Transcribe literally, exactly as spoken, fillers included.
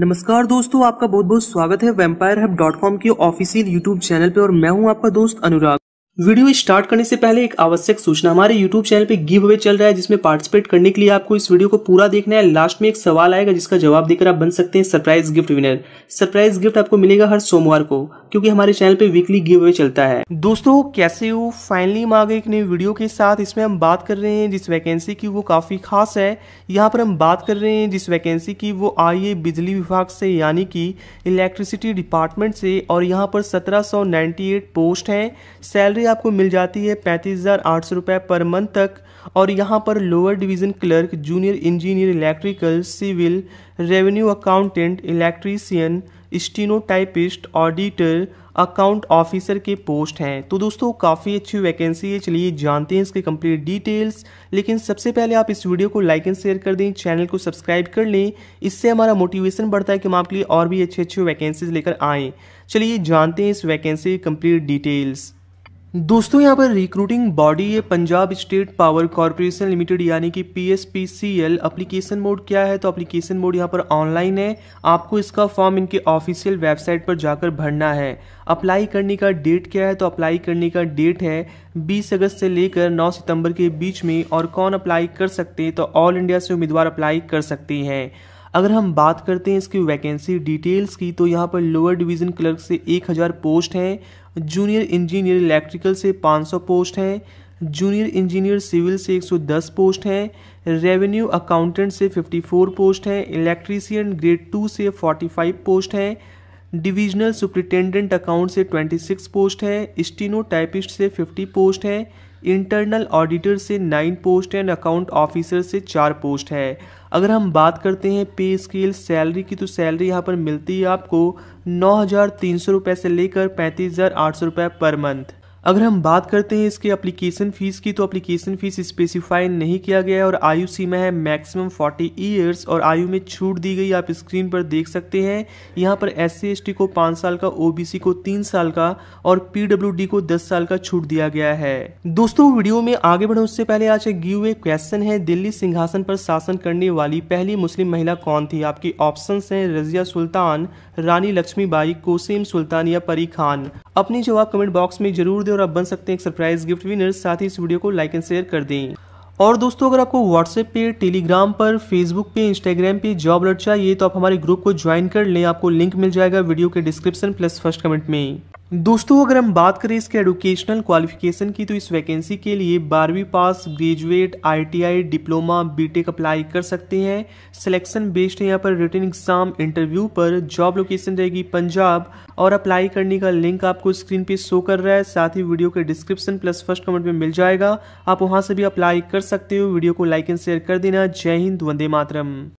नमस्कार दोस्तों, आपका बहुत बहुत स्वागत है वैम्पायर हब डॉट कॉम के ऑफिशियल यूट्यूब चैनल पे और मैं हूं आपका दोस्त अनुराग। वीडियो स्टार्ट करने से पहले एक आवश्यक सूचना, हमारे यूट्यूब चैनल पे गिव अवे चल रहा है जिसमें पार्टिसिपेट करने के लिए आपको इस वीडियो को पूरा देखना है। लास्ट में एक सवाल आएगा जिसका जवाब देकर आप बन सकते हैं surprise gift winner. Surprise gift आपको मिलेगा हर सोमवार को, क्योंकि हमारे चैनल पे वीकली गिव अवे चलता है। दोस्तों कैसे हो, फाइनली हम आ गए एक नई वीडियो के साथ। इसमें हम बात कर रहे हैं जिस वैकेंसी की वो काफ़ी खास है। यहाँ पर हम बात कर रहे हैं जिस वैकेंसी की वो आई है बिजली विभाग से, यानी कि इलेक्ट्रिसिटी डिपार्टमेंट से। और यहाँ पर सत्रह सौ नाइन्टी एट पोस्ट हैं। सैलरी आपको मिल जाती है पैंतीस हजार आठ सौ रुपए पर मंथ तक। और यहाँ पर lower division clerk, junior engineer electrical, civil, revenue accountant, electrician, steno typist, auditor, account officer के पोस्ट हैं। तो दोस्तों काफ़ी अच्छी वैकेंसी है, चलिए जानते हैं इसके कंप्लीट डिटेल्स। लेकिन सबसे पहले आप इस वीडियो को लाइक एंड शेयर कर दें, चैनल को सब्सक्राइब कर लें, इससे हमारा मोटिवेशन बढ़ता है कि हम आपके लिए और भी अच्छे अच्छे वैकेंसीज लेकर आएँ। चलिए जानते हैं इस वैकेंसी की कंप्लीट डिटेल्स। दोस्तों यहाँ पर रिक्रूटिंग बॉडी है Punjab state power corporation limited, यानी कि P S P C L. Application mode क्या है, तो एप्लीकेशन मोड यहाँ पर ऑनलाइन है। आपको इसका फॉर्म इनके ऑफिशियल वेबसाइट पर जाकर भरना है। अप्लाई करने का डेट क्या है, तो अप्लाई करने का डेट है बीस अगस्त से लेकर नौ सितंबर के बीच में। और कौन अप्लाई कर सकते हैं, तो ऑल इंडिया से उम्मीदवार अप्लाई कर सकते हैं। अगर हम बात करते हैं इसकी वैकेंसी डिटेल्स की, तो यहाँ पर लोअर डिवीज़न क्लर्क से एक हज़ार पोस्ट हैं, जूनियर इंजीनियर इलेक्ट्रिकल से पाँच सौ पोस्ट हैं, जूनियर इंजीनियर सिविल से एक सौ दस पोस्ट हैं, रेवेन्यू अकाउंटेंट से चौवन पोस्ट हैं, इलेक्ट्रीशियन ग्रेड टू से पैंतालीस पोस्ट हैं, डिविजनल सुप्रिटेंडेंट अकाउंट से छब्बीस पोस्ट हैं, स्टीनो टाइपिस्ट से पचास पोस्ट हैं, इंटरनल ऑडिटर से नौ पोस्ट हैं, अकाउंट ऑफिसर से चार पोस्ट है। अगर हम बात करते हैं पे स्केल सैलरी की, तो सैलरी यहाँ पर मिलती है आपको नौ हज़ार तीन सौ रुपये से लेकर पैंतीस हज़ार आठ सौ रुपये पर मंथ। अगर हम बात करते हैं इसके एप्लीकेशन फ़ीस की, तो एप्लीकेशन फ़ीस स्पेसिफाई नहीं किया गया है। और आयु सीमा है मैक्सिमम चालीस ईयर्स और आयु में छूट दी गई, आप स्क्रीन पर देख सकते हैं। यहाँ पर एस सी एस टी को पाँच साल का, ओ बी सी को तीन साल का और पी डब्ल्यू डी को दस साल का छूट दिया गया है। दोस्तों वीडियो में आगे बढ़ो उससे पहले आज एक गिव अवे क्वेश्चन है, दिल्ली सिंहासन पर शासन करने वाली पहली मुस्लिम महिला कौन थी? आपकी ऑप्शन हैं रज़िया सुल्तान, रानी लक्ष्मीबाई, कोसीम सुल्तान या परी खान। अपनी जवाब कमेंट बॉक्स में जरूर दें और आप बन सकते हैं एक सरप्राइज गिफ्ट विनर। साथ ही इस वीडियो को लाइक एंड शेयर कर दें। और दोस्तों अगर आपको व्हाट्सएप पे, टेलीग्राम पर, फेसबुक पे, इंस्टाग्राम पे जॉब अलर्ट चाहिए तो आप हमारे ग्रुप को ज्वाइन कर लें। आपको लिंक मिल जाएगा वीडियो के डिस्क्रिप्शन प्लस फर्स्ट कमेंट में। दोस्तों अगर हम बात करें इसके एडुकेशनल क्वालिफिकेशन की, तो इस वैकेंसी के लिए बारहवीं पास, graduate, I T I, diploma, BTech apply कर सकते हैं। सिलेक्शन बेस्ड है यहाँ पर रिटन एग्जाम, इंटरव्यू पर। जॉब लोकेशन रहेगी पंजाब और अप्लाई करने का लिंक आपको स्क्रीन पे शो कर रहा है, साथ ही वीडियो के डिस्क्रिप्शन प्लस फर्स्ट कमेंट में मिल जाएगा। आप वहाँ से भी अप्लाई कर सकते हो। वीडियो को लाइक एंड शेयर कर देना। जय हिंद, वंदे मातरम।